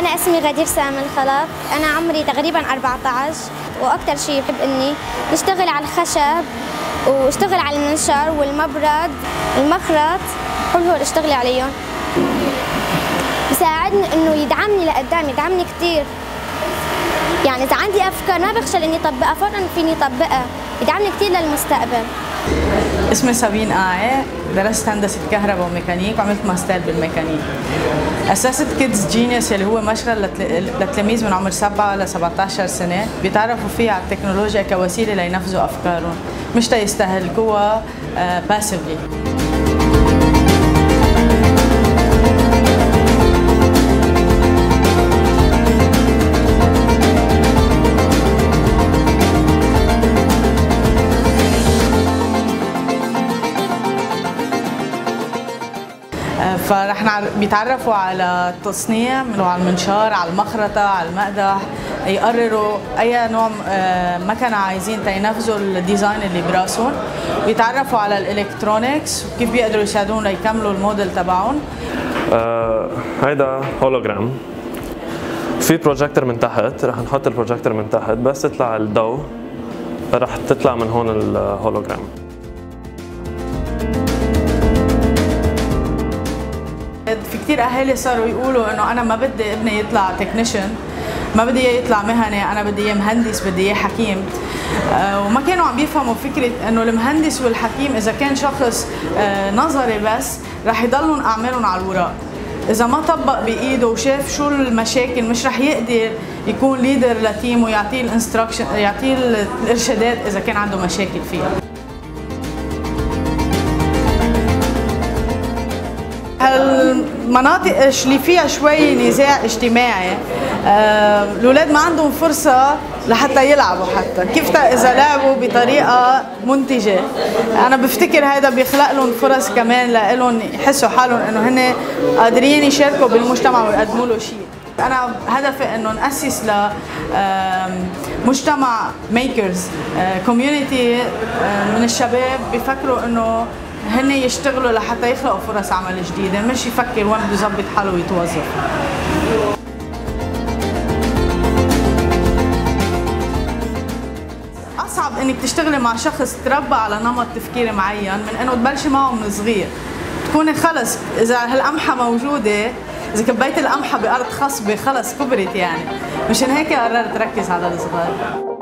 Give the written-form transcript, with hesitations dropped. أنا اسمي غدير سام الخلف، أنا عمري تقريباً 14، وأكثر شيء بحب إني نشتغل على الخشب واشتغل على المنشار والمبرد والمخرط، كل هول اشتغل عليهم. بساعدني إنه يدعمني لقدام، يدعمني كثير. يعني إذا عندي أفكار ما بخشى إني أطبقها، فوراً فيني أطبقها، يدعمني كثير للمستقبل. اسمي سابين آعي، درست هندسة كهرباء وميكانيك وعملت ماستر بالميكانيك. أسست كيدز جينيوس اللي هو مشغل للتلاميذ من عمر 7 ل 17 سنة بيتعرفوا فيه على التكنولوجيا كوسيلة لينفذوا أفكارهم، مش تيستهلكوها باسفلي. فرح بيتعرفوا على التصنيع، على المنشار، على المخرطة، على المقدح، يقرروا أي نوع مكنة عايزين تينفذوا الديزاين اللي براسهم، بيتعرفوا على الإلكترونيكس وكيف بيقدروا يساعدون ليكملوا الموديل تبعهم. هيدا هولوجرام، في بروجيكتور من تحت، رح نحط البروجيكتور من تحت، بس تطلع الضوء رح تطلع من هون الهولوجرام. في كثير اهالي صاروا يقولوا انه انا ما بدي ابني يطلع تكنيشن، ما بدي اياه يطلع مهني، انا بدي اياه مهندس، بدي اياه حكيم. وما كانوا عم بيفهموا فكره انه المهندس والحكيم اذا كان شخص نظري بس رح يضلوا اعمالهم على الوراق، اذا ما طبق بايده وشاف شو المشاكل مش رح يقدر يكون ليدر لتيم ويعطيه الانستراكشن، يعطيه الارشادات اذا كان عنده مشاكل فيها. المناطق اللي فيها شوي نزاع اجتماعي الأولاد ما عندهم فرصة لحتى يلعبوا، حتى كيف إذا لعبوا بطريقة منتجة. أنا بفتكر هذا بيخلق لهم فرص كمان لهم يحسوا حالهم إنه هن قادرين يشاركوا بالمجتمع ويقدموا له شيء. أنا هدفي إنه نأسس لمجتمع ميكرز، كوميونيتي من الشباب بيفكروا إنه هن يشتغلوا لحتى يخلقوا فرص عمل جديدة، مش يفكر وين بده يظبط حاله ويتوظف. أصعب إنك تشتغلي مع شخص تربى على نمط تفكير معين من إنه تبلشي معه من صغير، تكوني خلص إذا هالقمحة موجودة، إذا كبيت القمحة بأرض خصبة خلص كبرت يعني، مشان هيك قررت ركز على الصغار.